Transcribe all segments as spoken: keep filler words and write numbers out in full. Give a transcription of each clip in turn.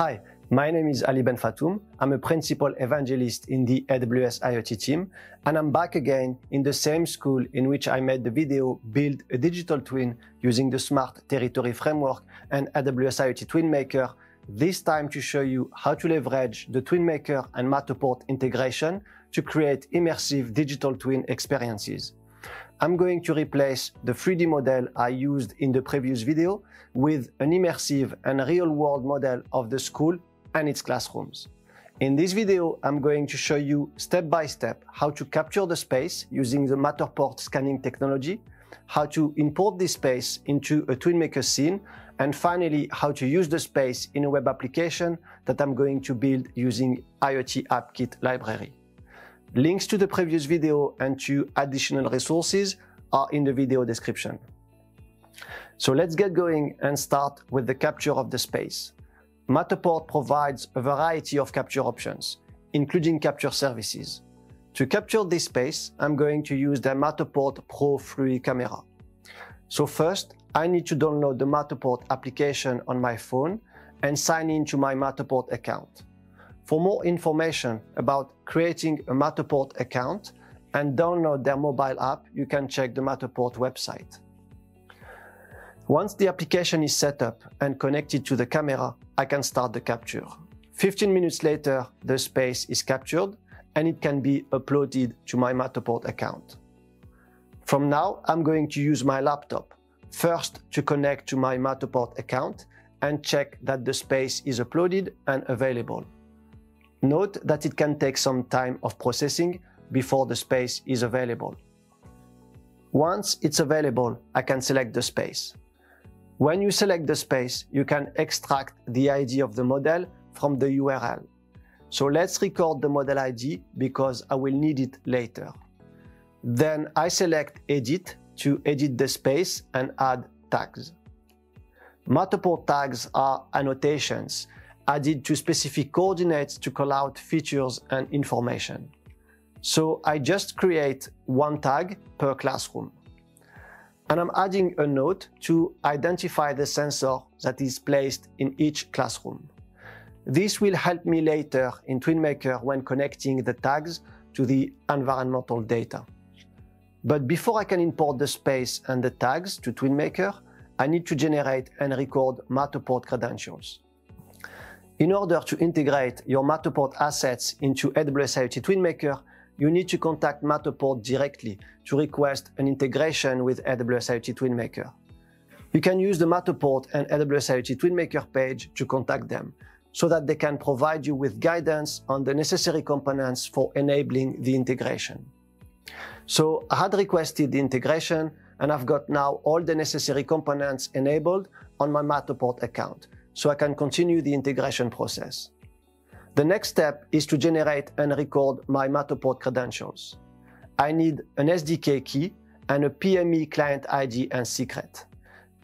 Hi, my name is Ali Benfattoum. I'm a principal evangelist in the A W S IoT team, and I'm back again in the same school in which I made the video Build a Digital Twin using the Smart Territory Framework and A W S IoT TwinMaker, this time to show you how to leverage the TwinMaker and Matterport integration to create immersive digital twin experiences. I'm going to replace the three D model I used in the previous video with an immersive and real-world model of the school and its classrooms. In this video, I'm going to show you step by step how to capture the space using the Matterport scanning technology, how to import this space into a TwinMaker scene, and finally, how to use the space in a web application that I'm going to build using IoT AppKit library. Links to the previous video and to additional resources are in the video description. So let's get going and start with the capture of the space. Matterport provides a variety of capture options, including capture services. To capture this space, I'm going to use the Matterport Pro three camera. So first, I need to download the Matterport application on my phone and sign in to my Matterport account. For more information about creating a Matterport account and download their mobile app, you can check the Matterport website. Once the application is set up and connected to the camera, I can start the capture. fifteen minutes later, the space is captured and it can be uploaded to my Matterport account. From now, I'm going to use my laptop, first to connect to my Matterport account and check that the space is uploaded and available. Note that it can take some time of processing before the space is available. Once it's available, I can select the space. When you select the space, you can extract the I D of the model from the U R L. So let's record the model I D because I will need it later. Then I select Edit to edit the space and add tags. Matterport tags are annotations added to specific coordinates to call out features and information. So I just create one tag per classroom. And I'm adding a note to identify the sensor that is placed in each classroom. This will help me later in TwinMaker when connecting the tags to the environmental data. But before I can import the space and the tags to TwinMaker, I need to generate and record Matterport credentials. In order to integrate your Matterport assets into A W S IoT TwinMaker, you need to contact Matterport directly to request an integration with A W S IoT TwinMaker. You can use the Matterport and A W S IoT TwinMaker page to contact them, so that they can provide you with guidance on the necessary components for enabling the integration. So I had requested the integration, and I've got now all the necessary components enabled on my Matterport account, so I can continue the integration process. The next step is to generate and record my Matterport credentials. I need an S D K key and a P M E client I D and secret.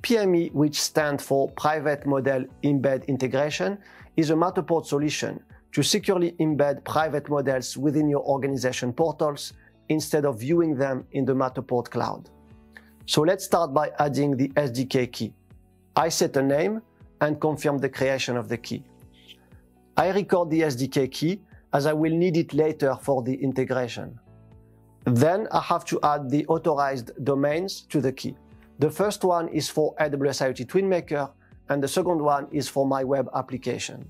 P M E, which stands for Private Model Embed Integration, is a Matterport solution to securely embed private models within your organization portals instead of viewing them in the Matterport cloud. So let's start by adding the S D K key. I set a name and confirm the creation of the key. I record the S D K key as I will need it later for the integration. Then I have to add the authorized domains to the key. The first one is for A W S IoT TwinMaker and the second one is for my web application.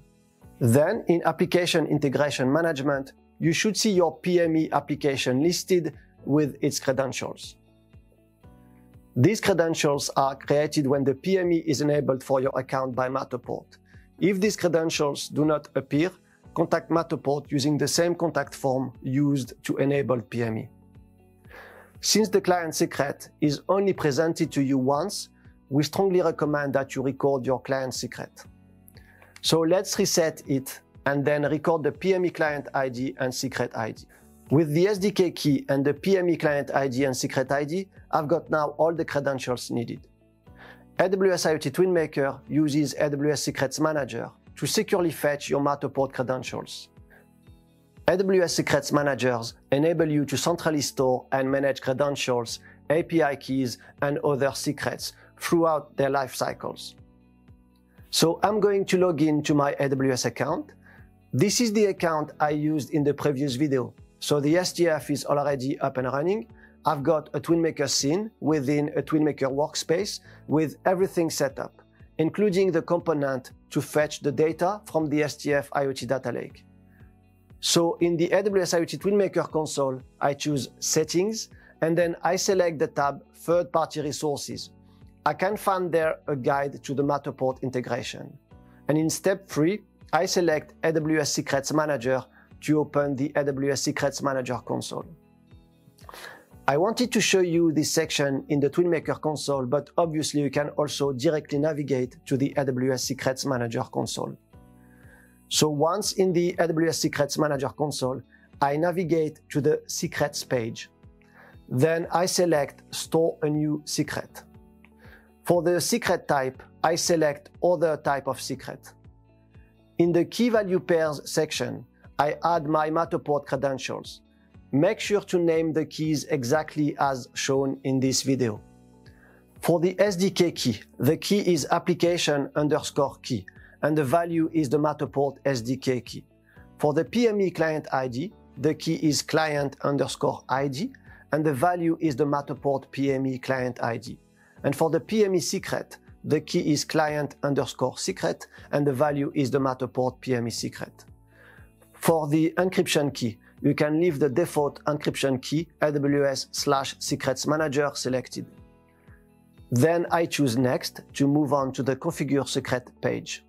Then in Application Integration Management, you should see your P M E application listed with its credentials. These credentials are created when the P M E is enabled for your account by Matterport. If these credentials do not appear, contact Matterport using the same contact form used to enable P M E. Since the client secret is only presented to you once, we strongly recommend that you record your client secret. So let's reset it and then record the P M E client I D and secret I D. With the S D K key and the P M E client I D and secret I D, I've got now all the credentials needed. A W S IoT TwinMaker uses A W S Secrets Manager to securely fetch your Matterport credentials. A W S Secrets Managers enable you to centrally store and manage credentials, A P I keys, and other secrets throughout their life cycles. So I'm going to log in to my A W S account. This is the account I used in the previous video. So the S D F is already up and running. I've got a TwinMaker scene within a TwinMaker workspace with everything set up, including the component to fetch the data from the S D F IoT Data Lake. So in the A W S IoT TwinMaker console, I choose Settings, and then I select the tab Third-Party Resources. I can find there a guide to the Matterport integration. And in step three, I select A W S Secrets Manager to open the A W S Secrets Manager console. I wanted to show you this section in the TwinMaker console, but obviously you can also directly navigate to the A W S Secrets Manager console. So once in the A W S Secrets Manager console, I navigate to the Secrets page. Then I select Store a new secret. For the secret type, I select Other type of secret. In the Key Value Pairs section, I add my Matterport credentials. Make sure to name the keys exactly as shown in this video. For the S D K key, the key is application underscore key, and the value is the Matterport S D K key. For the P M E client I D, the key is client underscore I D, and the value is the Matterport P M E client I D. And for the P M E secret, the key is client underscore secret, and the value is the Matterport P M E secret. For the encryption key, you can leave the default encryption key A W S slash secrets manager selected. Then I choose Next to move on to the Configure Secret page.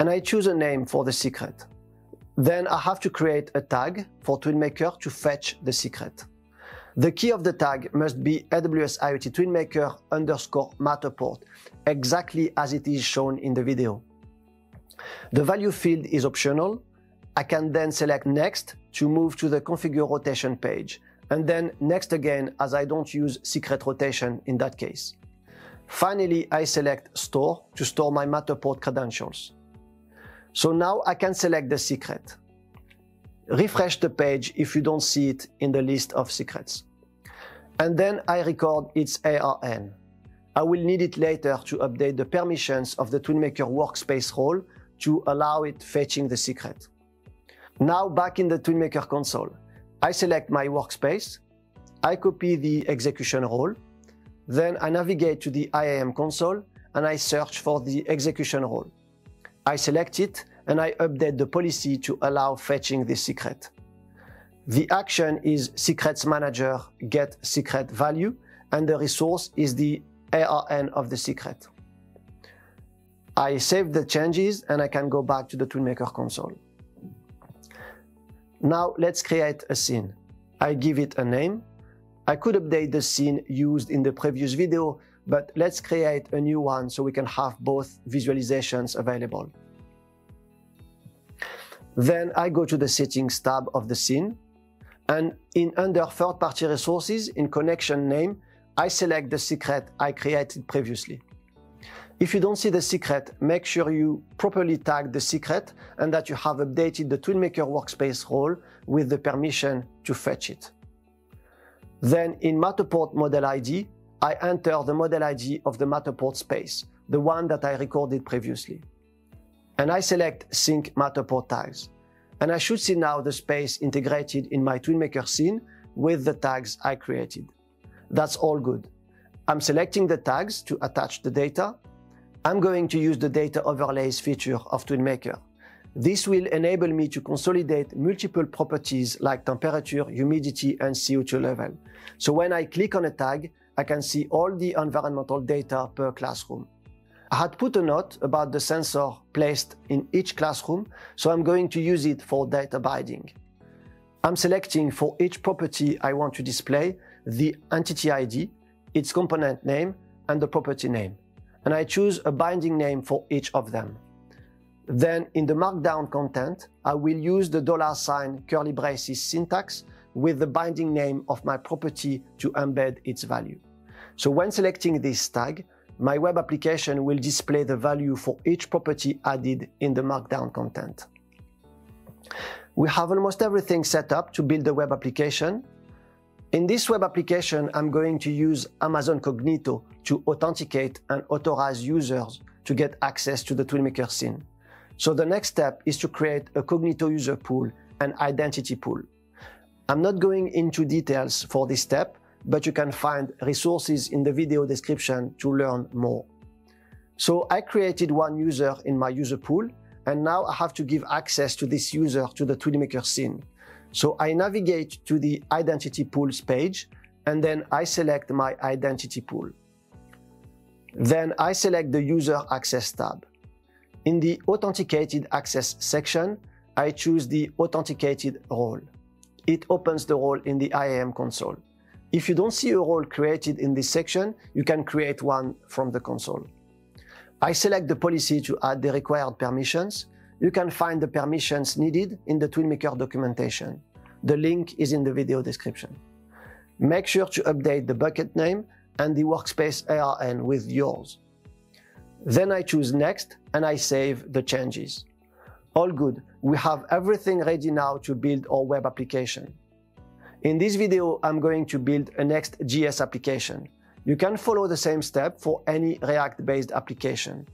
And I choose a name for the secret. Then I have to create a tag for TwinMaker to fetch the secret. The key of the tag must be A W S IoT TwinMaker underscore Matterport, exactly as it is shown in the video. The value field is optional. I can then select Next to move to the Configure Rotation page, and then Next again, as I don't use secret rotation in that case. Finally, I select Store to store my Matterport credentials. So now I can select the secret. Refresh the page if you don't see it in the list of secrets. And then I record its A R N. I will need it later to update the permissions of the TwinMaker workspace role to allow it fetching the secret. Now back in the TwinMaker console, I select my workspace, I copy the execution role, then I navigate to the I A M console and I search for the execution role. I select it and I update the policy to allow fetching the secret. The action is Secrets Manager get secret value, and the resource is the A R N of the secret. I save the changes and I can go back to the TwinMaker console. Now let's create a scene. I give it a name. I could update the scene used in the previous video, but let's create a new one so we can have both visualizations available. Then I go to the Settings tab of the scene, and in under Third-Party Resources in Connection Name, I select the secret I created previously. If you don't see the secret, make sure you properly tag the secret and that you have updated the TwinMaker workspace role with the permission to fetch it. Then in Matterport model I D, I enter the model I D of the Matterport space, the one that I recorded previously. And I select Sync Matterport tags. And I should see now the space integrated in my TwinMaker scene with the tags I created. That's all good. I'm selecting the tags to attach the data. I'm going to use the Data Overlays feature of TwinMaker. This will enable me to consolidate multiple properties like temperature, humidity, and C O two level. So when I click on a tag, I can see all the environmental data per classroom. I had put a note about the sensor placed in each classroom, so I'm going to use it for data binding. I'm selecting for each property I want to display the entity I D, its component name, and the property name. And I choose a binding name for each of them. Then in the markdown content, I will use the dollar sign curly braces syntax with the binding name of my property to embed its value. So when selecting this tag, my web application will display the value for each property added in the markdown content. We have almost everything set up to build the web application. In this web application, I'm going to use Amazon Cognito to authenticate and authorize users to get access to the TwinMaker scene. So the next step is to create a Cognito user pool and identity pool. I'm not going into details for this step, but you can find resources in the video description to learn more. So I created one user in my user pool, and now I have to give access to this user to the TwinMaker scene. So I navigate to the Identity Pools page, and then I select my Identity Pool. Then I select the User Access tab. In the Authenticated Access section, I choose the Authenticated Role. It opens the role in the I A M console. If you don't see a role created in this section, you can create one from the console. I select the policy to add the required permissions. You can find the permissions needed in the TwinMaker documentation. The link is in the video description. Make sure to update the bucket name and the workspace A R N with yours. Then I choose Next and I save the changes. All good, we have everything ready now to build our web application. In this video, I'm going to build a Next.js application. You can follow the same step for any React-based application.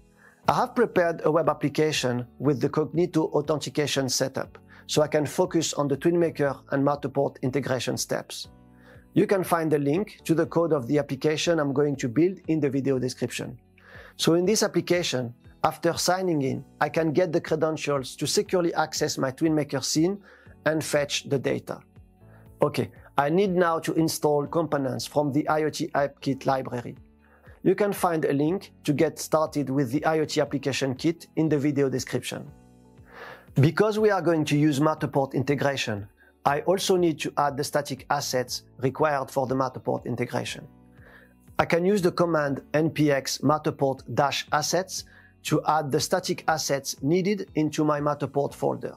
I have prepared a web application with the Cognito authentication setup, so I can focus on the TwinMaker and Matterport integration steps. You can find the link to the code of the application I'm going to build in the video description. So in this application, after signing in, I can get the credentials to securely access my TwinMaker scene and fetch the data. Okay, I need now to install components from the IoT AppKit library. You can find a link to get started with the IoT application kit in the video description. Because we are going to use Matterport integration, I also need to add the static assets required for the Matterport integration. I can use the command npx matterport-assets to add the static assets needed into my Matterport folder.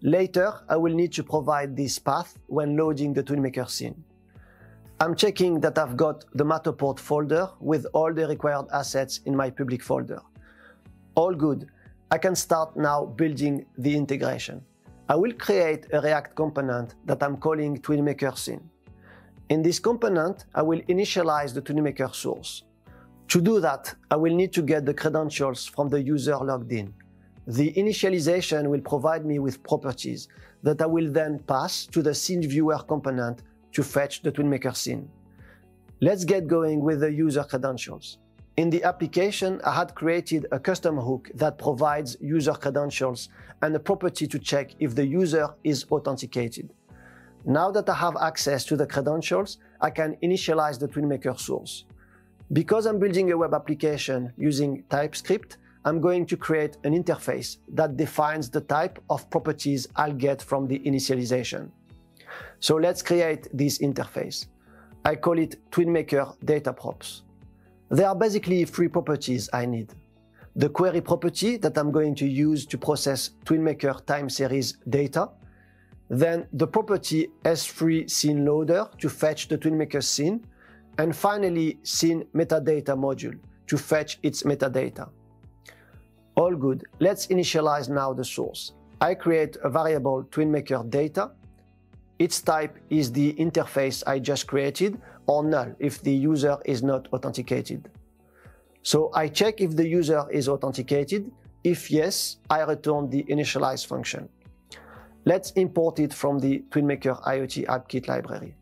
Later, I will need to provide this path when loading the TwinMaker scene. I'm checking that I've got the Matterport folder with all the required assets in my public folder. All good. I can start now building the integration. I will create a React component that I'm calling TwinMaker scene. In this component, I will initialize the TwinMaker source. To do that, I will need to get the credentials from the user logged in. The initialization will provide me with properties that I will then pass to the scene viewer component to fetch the TwinMaker scene. Let's get going with the user credentials. In the application, I had created a custom hook that provides user credentials and a property to check if the user is authenticated. Now that I have access to the credentials, I can initialize the TwinMaker source. Because I'm building a web application using TypeScript, I'm going to create an interface that defines the type of properties I'll get from the initialization. So let's create this interface. I call it TwinMaker data props. There are basically three properties I need. The query property that I'm going to use to process TwinMaker time series data. Then the property S three scene loader to fetch the TwinMaker scene. And finally, scene metadata module to fetch its metadata. All good. Let's initialize now the source. I create a variable TwinMaker data. Its type is the interface I just created, or null if the user is not authenticated. So I check if the user is authenticated. If yes, I return the initialize function. Let's import it from the TwinMaker IoT AppKit library.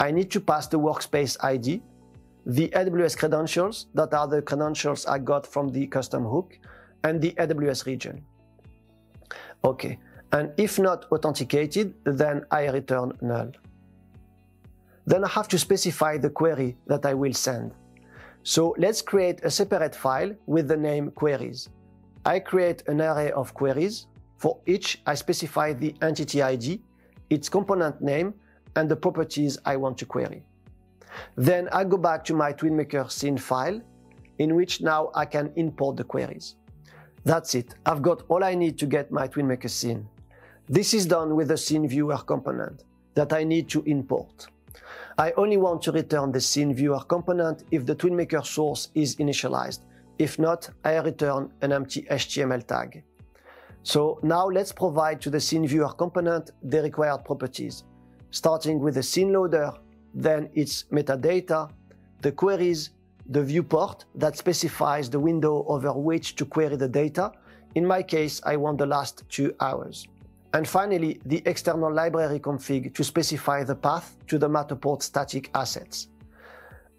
I need to pass the workspace I D, the A W S credentials that are the credentials I got from the custom hook, and the A W S region. Okay, and if not authenticated, then I return null. Then I have to specify the query that I will send. So let's create a separate file with the name queries. I create an array of queries. For each, I specify the entity I D, its component name, and the properties I want to query. Then I go back to my TwinMaker scene file, in which now I can import the queries. That's it. I've got all I need to get my TwinMaker scene. This is done with the scene viewer component that I need to import. I only want to return the scene viewer component if the TwinMaker source is initialized. If not, I return an empty H T M L tag. So now let's provide to the scene viewer component the required properties, starting with the scene loader then it's metadata, the queries, the viewport that specifies the window over which to query the data. In my case, I want the last two hours. And finally, the external library config to specify the path to the Matterport static assets.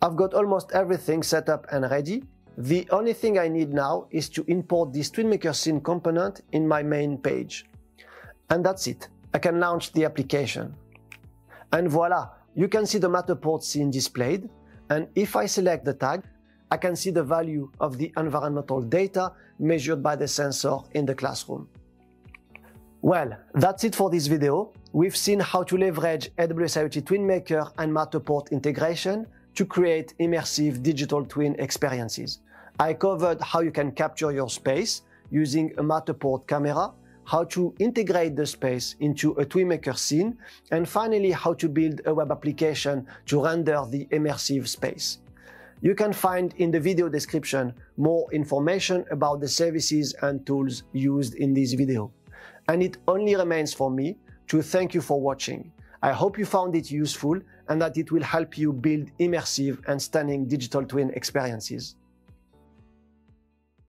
I've got almost everything set up and ready. The only thing I need now is to import this TwinMaker scene component in my main page. And that's it. I can launch the application. And voila, you can see the Matterport scene displayed. And if I select the tag, I can see the value of the environmental data measured by the sensor in the classroom. Well, that's it for this video. We've seen how to leverage A W S IoT TwinMaker and Matterport integration to create immersive digital twin experiences. I covered how you can capture your space using a Matterport camera, how to integrate the space into a TwinMaker scene, and finally how to build a web application to render the immersive space. You can find in the video description more information about the services and tools used in this video. And it only remains for me to thank you for watching. I hope you found it useful and that it will help you build immersive and stunning digital twin experiences.